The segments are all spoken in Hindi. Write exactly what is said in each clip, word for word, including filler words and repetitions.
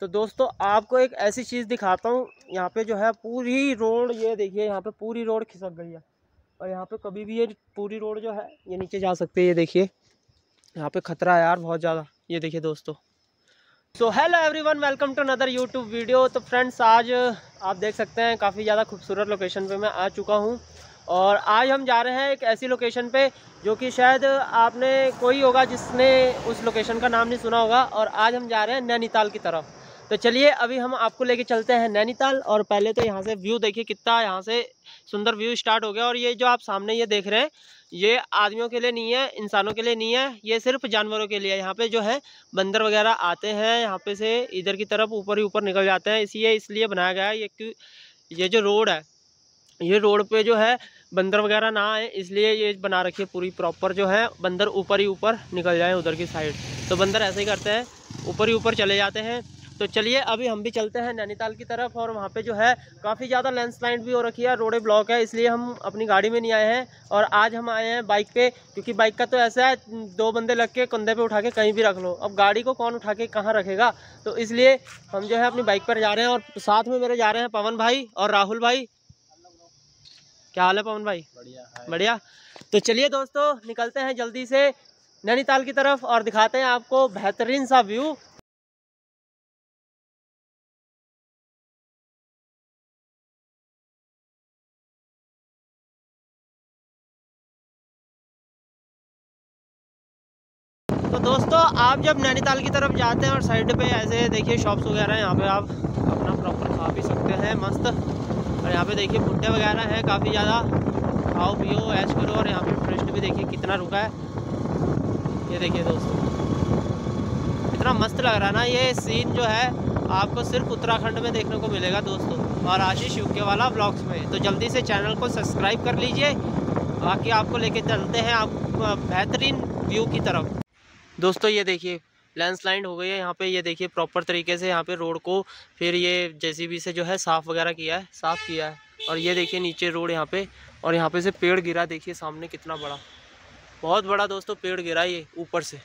तो दोस्तों आपको एक ऐसी चीज़ दिखाता हूँ। यहाँ पे जो है पूरी रोड, ये देखिए यहाँ पे पूरी रोड खिसक गई है और यहाँ पे कभी भी ये पूरी रोड जो है ये नीचे जा सकती है। ये देखिए यहाँ पे खतरा है यार बहुत ज़्यादा। ये देखिए दोस्तों, so hello everyone, welcome to another YouTube video. तो फ्रेंड्स आज आप देख सकते हैं काफ़ी ज़्यादा खूबसूरत लोकेशन पर मैं आ चुका हूँ और आज हम जा रहे हैं एक ऐसी लोकेशन पे जो कि शायद आपने कोई होगा जिसने उस लोकेशन का नाम नहीं सुना होगा। और आज हम जा रहे हैं नैनीताल की तरफ। तो चलिए अभी हम आपको लेके चलते हैं नैनीताल। और पहले तो यहाँ से व्यू देखिए कितना यहाँ से सुंदर व्यू स्टार्ट हो गया। और ये जो आप सामने ये देख रहे हैं ये आदमियों के लिए नहीं है, इंसानों के लिए नहीं है, ये सिर्फ जानवरों के लिए है। यहाँ पे जो है बंदर वगैरह आते हैं, यहाँ पे से इधर की तरफ ऊपर ही ऊपर निकल जाते हैं। इसी इसलिए बनाया गया है ये कि ये जो रोड है ये रोड पे जो है बंदर वगैरह ना आए, इसलिए ये बना रखी है पूरी प्रॉपर। जो है बंदर ऊपर ही ऊपर निकल जाए उधर की साइड, तो बंदर ऐसे ही करते हैं, ऊपर ही ऊपर चले जाते हैं। तो चलिए अभी हम भी चलते हैं नैनीताल की तरफ। और वहाँ पे जो है काफ़ी ज़्यादा लैंडस्लाइड भी हो रखी है, रोड ब्लॉक है, इसलिए हम अपनी गाड़ी में नहीं आए हैं। और आज हम आए हैं बाइक पे, क्योंकि बाइक का तो ऐसा है दो बंदे लग के कंधे पे उठा के कहीं भी रख लो, अब गाड़ी को कौन उठा के कहाँ रखेगा। तो इसलिए हम जो है अपनी बाइक पर जा रहे हैं और साथ में मेरे जा रहे हैं पवन भाई और राहुल भाई। क्या हाल है पवन भाई? बढ़िया बढ़िया। तो चलिए दोस्तों निकलते हैं जल्दी से नैनीताल की तरफ और दिखाते हैं आपको बेहतरीन सा व्यू। तो दोस्तों आप जब नैनीताल की तरफ जाते हैं और साइड पे ऐसे देखिए शॉप्स वगैरह, यहाँ पे आप अपना प्रॉपर खा पी सकते हैं मस्त। और यहाँ पे देखिए भुट्टे वगैरह हैं काफ़ी ज़्यादा, खाओ पियो ऐश करो। और यहाँ पे टूरिस्ट भी देखिए कितना रुका है। ये देखिए दोस्तों कितना मस्त लग रहा है ना। ये सीन जो है आपको सिर्फ उत्तराखंड में देखने को मिलेगा दोस्तों, और आशीष यूके वाला ब्लॉग्स में। तो जल्दी से चैनल को सब्सक्राइब कर लीजिए, बाकी आपको लेके चलते हैं आप बेहतरीन व्यू की तरफ। दोस्तों ये देखिए लैंडस्लाइड हो गई है यहाँ पे, ये देखिए प्रॉपर तरीके से यहाँ पे रोड को फिर ये जेसीबी से जो है साफ़ वगैरह किया है, साफ़ किया है। और ये देखिए नीचे रोड यहाँ पे, और यहाँ पे से पेड़ गिरा देखिए सामने कितना बड़ा, बहुत बड़ा दोस्तों पेड़ गिरा ये ऊपर से।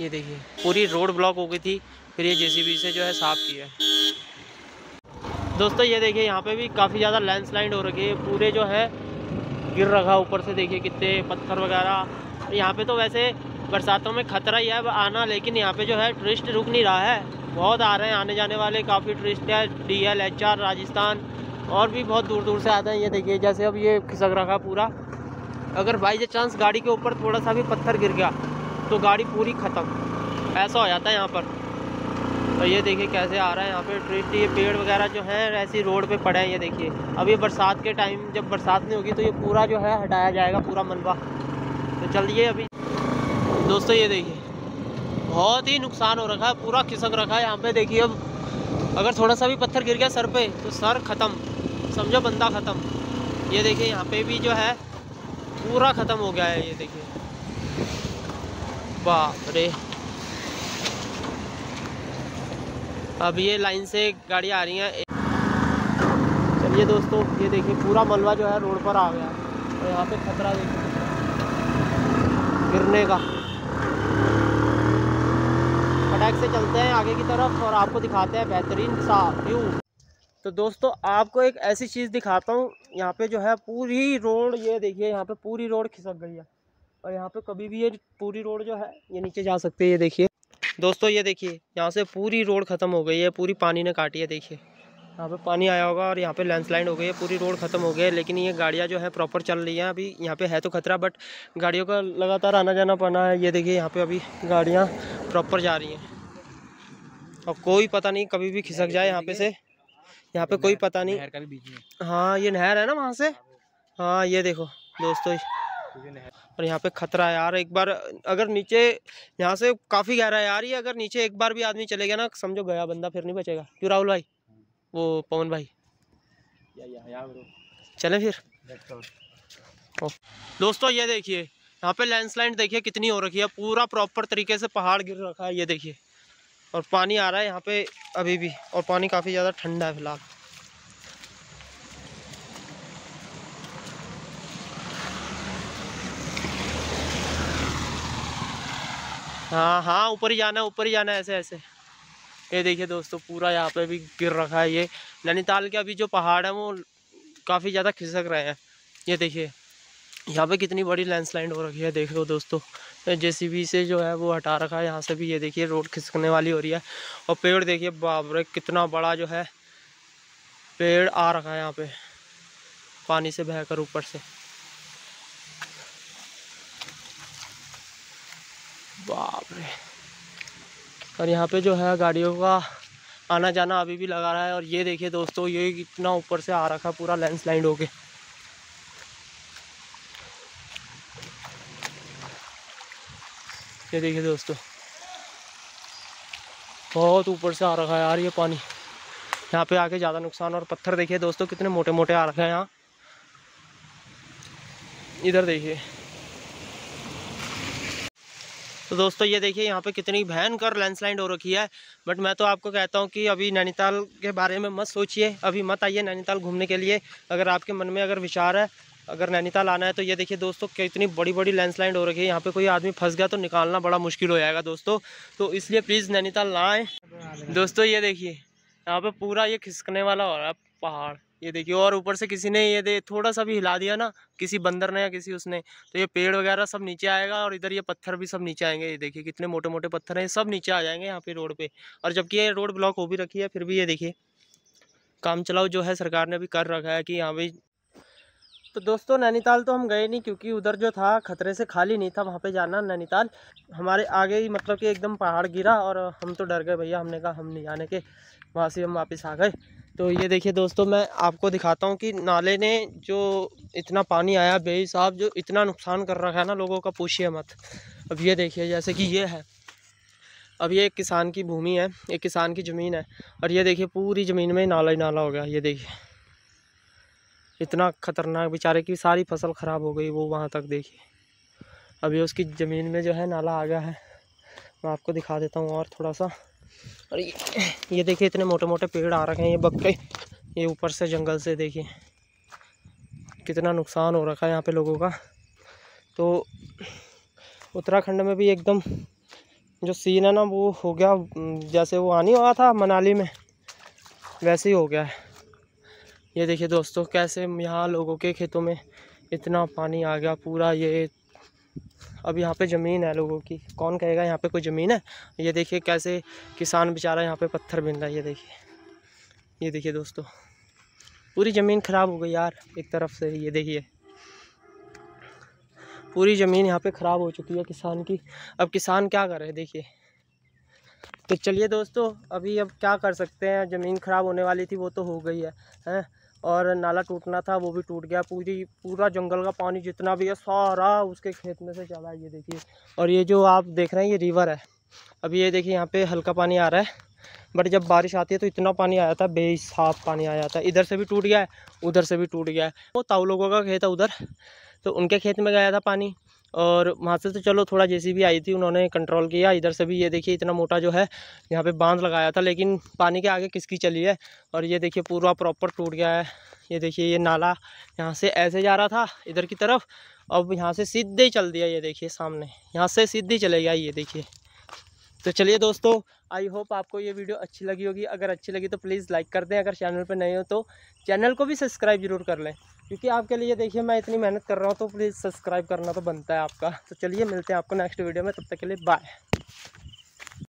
ये देखिए पूरी रोड ब्लॉक हो गई थी, फिर ये जेसीबी से जो है साफ़ किया है। दोस्तों ये देखिए यहाँ पर भी काफ़ी ज़्यादा लैंडस्लाइड हो रखी है, पूरे जो है गिर रखा ऊपर से देखिए कितने पत्थर वगैरह। यहाँ पर तो वैसे बरसातों में खतरा ही है आना, लेकिन यहाँ पे जो है टूरिस्ट रुक नहीं रहा है, बहुत आ रहे हैं आने जाने वाले काफ़ी टूरिस्ट है, डीएलएचआर राजस्थान और भी बहुत दूर दूर से आते हैं। ये देखिए जैसे अब ये खिसक रखा पूरा, अगर बाई चांस गाड़ी के ऊपर थोड़ा सा भी पत्थर गिर गया तो गाड़ी पूरी ख़त्म, ऐसा हो जाता है यहाँ पर। तो ये देखिए कैसे आ रहा है यहाँ पर टूरिस्ट, ये पेड़ वगैरह जो है ऐसी रोड पर पड़े हैं। ये देखिए अब ये बरसात के टाइम जब बरसात नहीं होगी तो ये पूरा जो है हटाया जाएगा पूरा मलबा। तो चलिए अभी दोस्तों ये देखिए बहुत ही नुकसान हो रखा है, पूरा खिसक रखा है यहाँ पे देखिए। अब अगर थोड़ा सा भी पत्थर गिर गया सर पे तो सर ख़त्म, समझो बंदा ख़त्म। ये देखिए यहाँ पे भी जो है पूरा ख़त्म हो गया है। ये देखिए बाप रे, अब ये लाइन से गाड़ी आ रही है। चलिए दोस्तों ये देखिए पूरा मलबा जो है रोड पर आ गया और यहाँ पे खतरा देखिए गिरने का। फटाक से चलते हैं आगे की तरफ और आपको दिखाते हैं बेहतरीन सा व्यू। तो दोस्तों आपको एक ऐसी चीज़ दिखाता हूँ, यहाँ पे जो है पूरी रोड, ये देखिए यहाँ पे पूरी रोड खिसक गई है और यहाँ पे कभी भी ये पूरी रोड जो है ये नीचे जा सकती है। ये देखिए दोस्तों ये देखिए यहाँ से पूरी रोड ख़त्म हो गई है, पूरी पानी ने काटी है। देखिए यहाँ पे पानी आया होगा और यहाँ पे लैंडस्लाइड हो गई है, पूरी रोड ख़त्म हो गई है। लेकिन ये गाड़ियाँ जो है प्रॉपर चल रही हैं। अभी यहाँ पे है तो खतरा, बट गाड़ियों का लगातार आना जाना पड़ना है। ये देखिए यहाँ पे अभी गाड़ियाँ प्रॉपर जा रही हैं और कोई पता नहीं कभी भी खिसक जाए यहाँ पे से, यहाँ पे कोई पता नहीं। हाँ ये नहर है ना वहाँ से, हाँ ये देखो दोस्तों। और यहाँ पे खतरा है यार, एक बार अगर नीचे, यहाँ से काफ़ी गहरा है यार ये, अगर नीचे एक बार भी आदमी चले गया ना समझो गया बंदा, फिर नहीं बचेगा। क्यों राहुल भाई, वो पवन भाई या या या ब्रो, चले फिर। दोस्तों ये देखिए यहाँ पे लैंडस्लाइड देखिए कितनी हो रखी है, पूरा प्रॉपर तरीके से पहाड़ गिर रखा है। ये देखिए और पानी आ रहा है यहाँ पे अभी भी, और पानी काफ़ी ज़्यादा ठंडा है फिलहाल। हाँ हाँ ऊपर ही जाना है, ऊपर ही जाना है ऐसे ऐसे। ये देखिए दोस्तों पूरा यहाँ पे भी गिर रखा है। ये नैनीताल के अभी जो पहाड़ है वो काफ़ी ज़्यादा खिसक रहे हैं। ये देखिए यहाँ पे कितनी बड़ी लैंडस्लाइड हो रखी है, देख लो दोस्तों। जेसीबी से जो है वो हटा रखा है यहाँ से भी। ये देखिए रोड खिसकने वाली हो रही है। और पेड़ देखिए बाप रे कितना बड़ा जो है पेड़ आ रखा है यहाँ पे पानी से बहकर ऊपर से। बाप रे। और यहाँ पे जो है गाड़ियों का आना जाना अभी भी लगा रहा है। और ये देखिए दोस्तों ये इतना ऊपर से आ रखा पूरा लैंडस्लाइड होके। ये देखिए दोस्तों बहुत ऊपर से आ रखा है यार ये पानी। यहाँ पे आके ज़्यादा नुकसान। और पत्थर देखिए दोस्तों कितने मोटे मोटे आ रखे हैं यहाँ। इधर देखिए तो दोस्तों ये देखिए यहाँ पे कितनी भयंकर लैंडस्लाइड हो रखी है। बट मैं तो आपको कहता हूँ कि अभी नैनीताल के बारे में मत सोचिए, अभी मत आइए नैनीताल घूमने के लिए। अगर आपके मन में अगर विचार है अगर नैनीताल आना है तो ये देखिए दोस्तों कितनी बड़ी बड़ी लैंडस्लाइड हो रखी है। यहाँ पे कोई आदमी फंस गया तो निकालना बड़ा मुश्किल हो जाएगा दोस्तों, तो इसलिए प्लीज़ नैनीताल ना आए दोस्तों। ये देखिए यहाँ पे पूरा ये खिसकने वाला हो रहा है पहाड़, ये देखिए। और ऊपर से किसी ने ये दे थोड़ा सा भी हिला दिया ना, किसी बंदर ने या किसी उसने, तो ये पेड़ वगैरह सब नीचे आएगा। और इधर ये पत्थर भी सब नीचे आएंगे। ये देखिए कितने मोटे मोटे पत्थर हैं, सब नीचे आ जाएंगे यहाँ पे रोड पे। और जबकि ये रोड ब्लॉक हो भी रखी है फिर भी ये देखिए काम चलाओ जो है सरकार ने भी कर रखा है कि यहाँ भी। तो दोस्तों नैनीताल तो हम गए नहीं क्योंकि उधर जो था खतरे से खाली नहीं था, वहाँ पे जाना नैनीताल। हमारे आगे ही मतलब कि एकदम पहाड़ गिरा और हम तो डर गए भैया, हमने कहा हम नहीं जाने के, वहाँ से हम वापस आ गए। तो ये देखिए दोस्तों मैं आपको दिखाता हूँ कि नाले ने जो इतना पानी आया बेई साहब जो इतना नुकसान कर रखा है ना लोगों का पूछिए मत। अब ये देखिए जैसे कि ये है, अब ये एक किसान की भूमि है, एक किसान की ज़मीन है। और ये देखिए पूरी ज़मीन में नाला ही नाला हो गया। ये देखिए इतना खतरनाक बेचारे की सारी फसल ख़राब हो गई वो वहाँ तक देखिए। अभी उसकी ज़मीन में जो है नाला आ गया है, मैं आपको दिखा देता हूँ और थोड़ा सा। और ये ये देखिए इतने मोटे मोटे पेड़ आ रखे हैं ये बक्के, ये ऊपर से जंगल से देखिए कितना नुकसान हो रखा है यहाँ पे लोगों का। तो उत्तराखंड में भी एकदम जो सीन है ना वो हो गया, जैसे वो आनी हुआ था मनाली में वैसे ही हो गया है। ये देखिए दोस्तों कैसे यहाँ लोगों के खेतों में इतना पानी आ गया पूरा। ये अब यहाँ पे ज़मीन है लोगों की, कौन कहेगा यहाँ पे कोई ज़मीन है। ये देखिए कैसे किसान बेचारा यहाँ पे पत्थर बीन रहा है। ये देखिए ये देखिए दोस्तों पूरी ज़मीन ख़राब हो गई यार एक तरफ से। ये देखिए पूरी ज़मीन यहाँ पे ख़राब हो चुकी है किसान की। अब किसान क्या कर रहे हैं देखिए। तो चलिए दोस्तों अभी अब क्या कर सकते हैं, ज़मीन ख़राब होने वाली थी वो तो हो गई है हैं, और नाला टूटना था वो भी टूट गया। पूरी पूरा जंगल का पानी जितना भी है सारा उसके खेत में से चला है ये देखिए। और ये जो आप देख रहे हैं ये रिवर है। अभी ये देखिए यहाँ पे हल्का पानी आ रहा है, बट जब बारिश आती है तो इतना पानी आया था बेहिसाब पानी आया था। इधर से भी टूट गया है उधर से भी टूट गया है। वो ताऊ लोगों का खेत है उधर, तो उनके खेत में गया था पानी। और वहाँ से तो चलो थोड़ा जेसीबी आई थी उन्होंने कंट्रोल किया। इधर से भी ये देखिए इतना मोटा जो है यहाँ पे बांध लगाया था, लेकिन पानी के आगे किसकी चली है। और ये देखिए पूरा प्रॉपर टूट गया है। ये देखिए ये नाला यहाँ से ऐसे जा रहा था इधर की तरफ, अब यहाँ से सीधे ही चल दिया। ये देखिए सामने यहाँ से सीधे चले गया ये देखिए। तो चलिए दोस्तों आई होप आपको ये वीडियो अच्छी लगी होगी। अगर अच्छी लगी तो प्लीज़ लाइक कर दें, अगर चैनल पर नए हो तो चैनल को भी सब्सक्राइब जरूर कर लें, क्योंकि आपके लिए देखिए मैं इतनी मेहनत कर रहा हूँ तो प्लीज़ सब्सक्राइब करना तो बनता है आपका। तो चलिए मिलते हैं आपको नेक्स्ट वीडियो में, तब तक के लिए बाय।